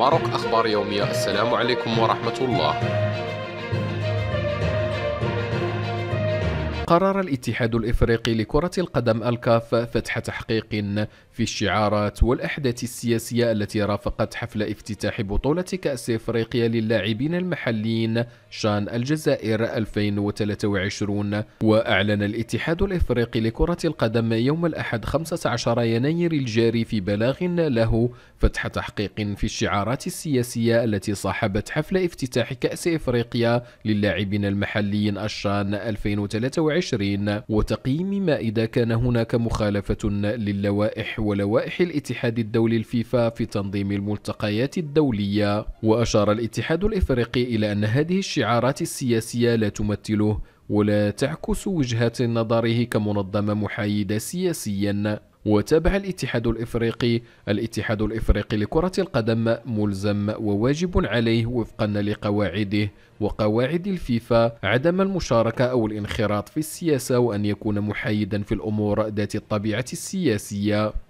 ماروك أخبار يومية. السلام عليكم ورحمة الله. قرر الاتحاد الإفريقي لكرة القدم الكاف فتح تحقيق في الشعارات والأحداث السياسية التي رافقت حفل افتتاح بطولة كأس إفريقيا للاعبين المحليين شان الجزائر 2023. وأعلن الاتحاد الإفريقي لكرة القدم يوم الأحد 15 يناير الجاري في بلاغ له فتح تحقيق في الشعارات السياسية التي صاحبت حفل افتتاح كأس إفريقيا للاعبين المحليين الشان 2023 وتقييم ما إذا كان هناك مخالفة للوائح ولوائح الاتحاد الدولي الفيفا في تنظيم الملتقيات الدولية. وأشار الاتحاد الإفريقي إلى أن هذه الشعارات السياسية لا تمثله ولا تعكس وجهات نظره كمنظمة محايدة سياسيا. وتابع الاتحاد الإفريقي لكرة القدم ملزم وواجب عليه وفقا لقواعده وقواعد الفيفا عدم المشاركة أو الانخراط في السياسة، وأن يكون محايدا في الأمور ذات الطبيعة السياسية.